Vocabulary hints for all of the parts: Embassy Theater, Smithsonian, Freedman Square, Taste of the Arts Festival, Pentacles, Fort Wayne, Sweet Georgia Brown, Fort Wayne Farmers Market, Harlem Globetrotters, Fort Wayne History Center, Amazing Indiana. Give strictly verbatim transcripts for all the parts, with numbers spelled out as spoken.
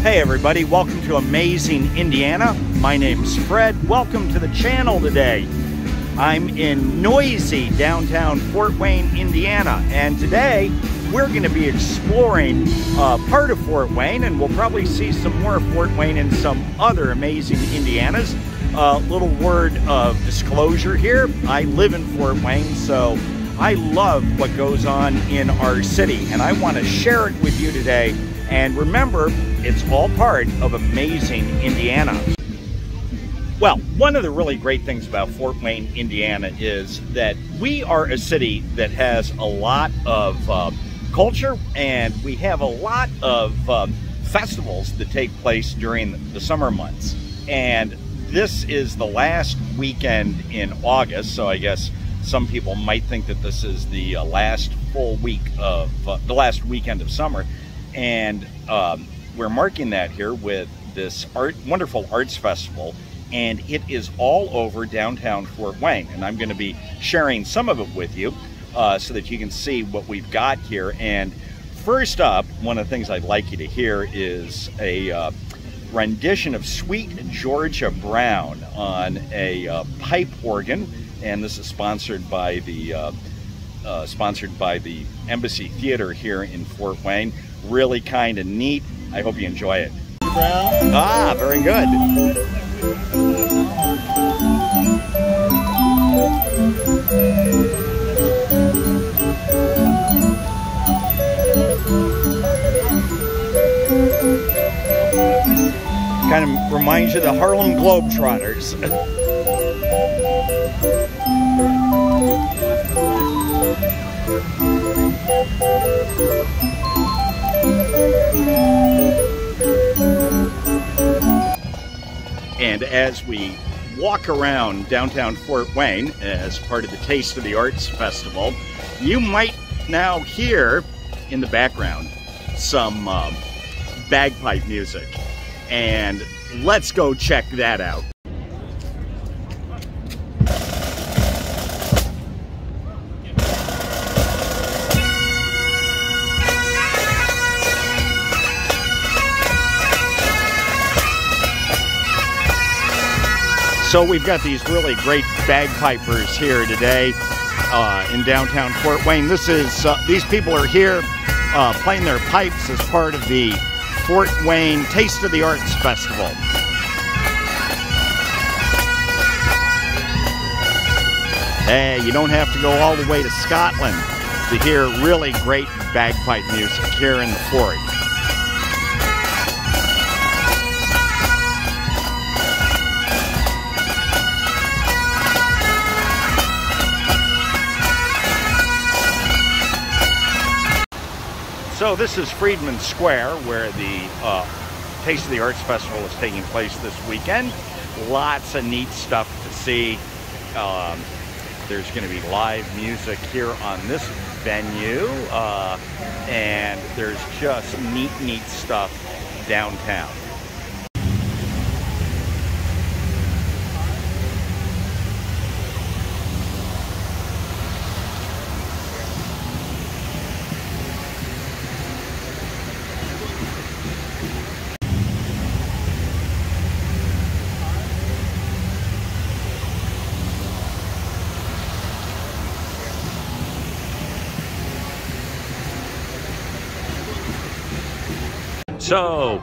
Hey everybody, welcome to Amazing Indiana. My name's Fred. Welcome to the channel today. I'm in noisy downtown Fort Wayne, Indiana, and today we're going to be exploring uh, part of Fort Wayne, and we'll probably see some more of Fort Wayne and some other amazing Indianas. Uh, little word of disclosure here, I live in Fort Wayne, so I love what goes on in our city, and I want to share it with you today. And remember, it's all part of Amazing Indiana. Well, one of the really great things about Fort Wayne, Indiana is that we are a city that has a lot of uh, culture, and we have a lot of uh, festivals that take place during the summer months. And this is the last weekend in August, so I guess some people might think that this is the uh, last full week of, uh, the last weekend of summer. And um, we're marking that here with this art, wonderful arts festival, and it is all over downtown Fort Wayne, and I'm going to be sharing some of it with you uh, so that you can see what we've got here. And first up, one of the things I'd like you to hear is a uh, rendition of Sweet Georgia Brown on a uh, pipe organ, and this is sponsored by the uh, uh, sponsored by the Embassy Theater here in Fort Wayne. Really kind of neat. I hope you enjoy it. Ah, very good. Kind of reminds you of the Harlem Globetrotters. And as we walk around downtown Fort Wayne as part of the Taste of the Arts Festival, you might now hear in the background some um, bagpipe music. And let's go check that out. So we've got these really great bagpipers here today uh, in downtown Fort Wayne. This is uh, these people are here uh, playing their pipes as part of the Fort Wayne Taste of the Arts Festival. Hey, you don't have to go all the way to Scotland to hear really great bagpipe music here in the Fort. So this is Freedman Square, where the uh, Taste of the Arts Festival is taking place this weekend. Lots of neat stuff to see. Um, there's going to be live music here on this venue, uh, and there's just neat, neat stuff downtown. So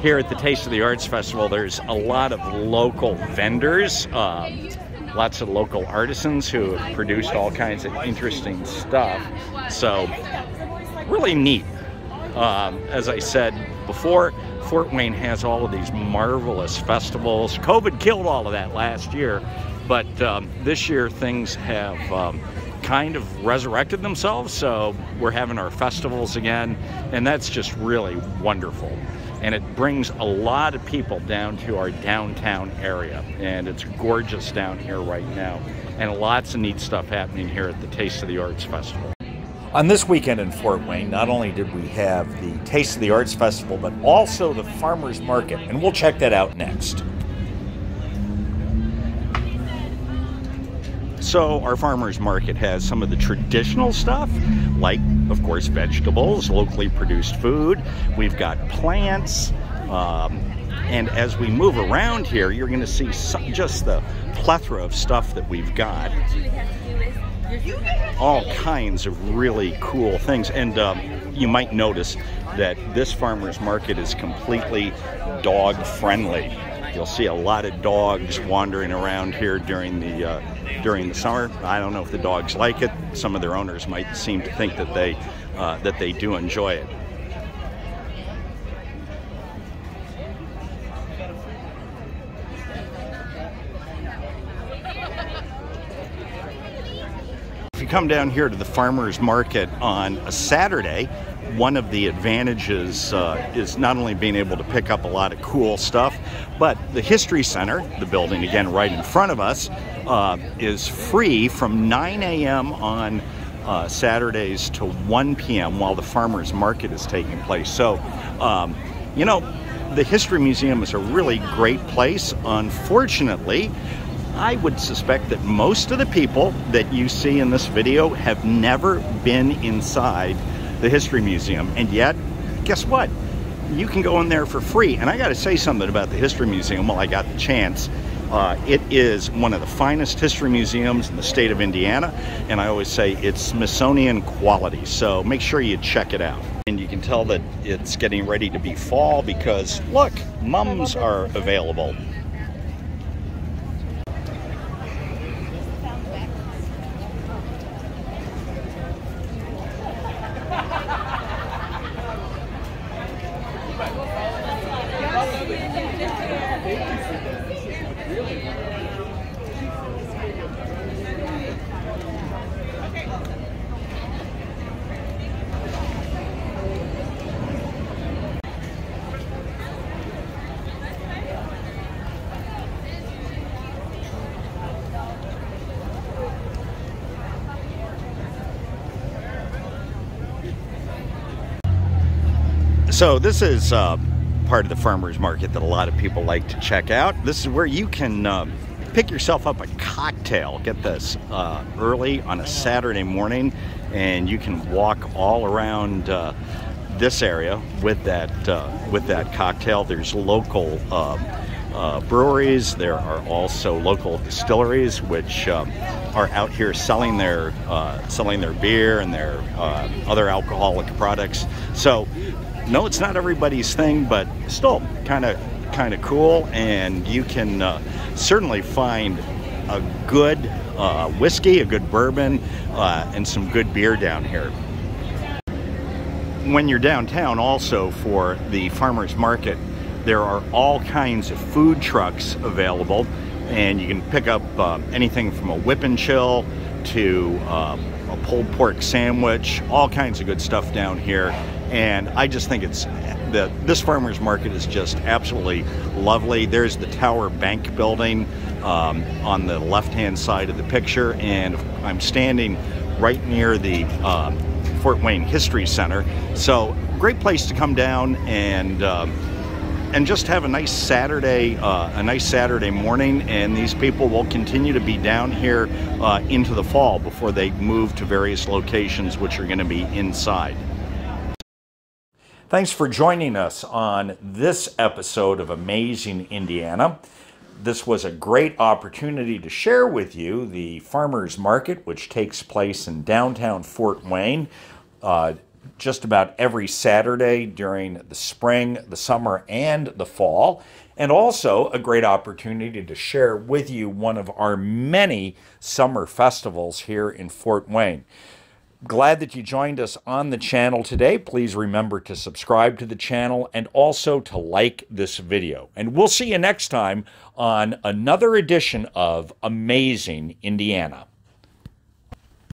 here at the Taste of the Arts Festival, there's a lot of local vendors, um, lots of local artisans who have produced all kinds of interesting stuff. So really neat. Um, as I said before, Fort Wayne has all of these marvelous festivals. COVID killed all of that last year, but um, this year things have um, kind of resurrected themselves, so we're having our festivals again, and that's just really wonderful, and it brings a lot of people down to our downtown area, and it's gorgeous down here right now, and lots of neat stuff happening here at the Taste of the Arts Festival. On this weekend in Fort Wayne, not only did we have the Taste of the Arts Festival, but also the Farmers Market, and we'll check that out next. So our farmers market has some of the traditional stuff, like of course vegetables, locally produced food. We've got plants, Um, and as we move around here, you're going to see some, just the plethora of stuff that we've got. All kinds of really cool things. And um, you might notice that this farmer's market is completely dog friendly. You'll see a lot of dogs wandering around here during the uh, during the summer. I don't know if the dogs like it. Some of their owners might seem to think that they uh, that they do enjoy it. If you come down here to the farmers market on a Saturday, one of the advantages uh, is not only being able to pick up a lot of cool stuff, but the History Center, the building again right in front of us, uh, is free from nine A M on uh, Saturdays to one P M while the farmers market is taking place. So, um, you know, the History Museum is a really great place. Unfortunately, I would suspect that most of the people that you see in this video have never been inside the History Museum, and yet, guess what? You can go in there for free. And I got to say something about the History Museum while I got the chance. Uh, it is one of the finest history museums in the state of Indiana, and I always say it's Smithsonian quality, so make sure you check it out. And you can tell that it's getting ready to be fall because, look, mums are available. So this is uh, part of the farmer's market that a lot of people like to check out. This is where you can uh, pick yourself up a cocktail. Get this uh, early on a Saturday morning, and you can walk all around uh, this area with that uh, with that cocktail. There's local uh, uh, breweries. There are also local distilleries which uh, are out here selling their uh, selling their beer and their uh, other alcoholic products. So. No, it's not everybody's thing, but still kind of kind of cool, and you can uh, certainly find a good uh, whiskey, a good bourbon, uh, and some good beer down here. When you're downtown also for the farmers market, there are all kinds of food trucks available, and you can pick up uh, anything from a whip and chill to uh, a pulled pork sandwich, all kinds of good stuff down here. And I just think it's that this farmers market is just absolutely lovely. There's the Tower Bank building um, on the left-hand side of the picture, and I'm standing right near the uh, Fort Wayne History Center. So great place to come down and uh, and just have a nice Saturday, uh, a nice Saturday morning. And these people will continue to be down here uh, into the fall before they move to various locations, which are going to be inside. Thanks for joining us on this episode of Amazing Indiana. This was a great opportunity to share with you the farmers market, which takes place in downtown Fort Wayne uh, just about every Saturday during the spring, the summer, and the fall. And also a great opportunity to share with you one of our many summer festivals here in Fort Wayne. Glad that you joined us on the channel today. Please remember to subscribe to the channel and also to like this video. And we'll see you next time on another edition of Amazing Indiana.